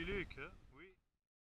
gülüyor ki.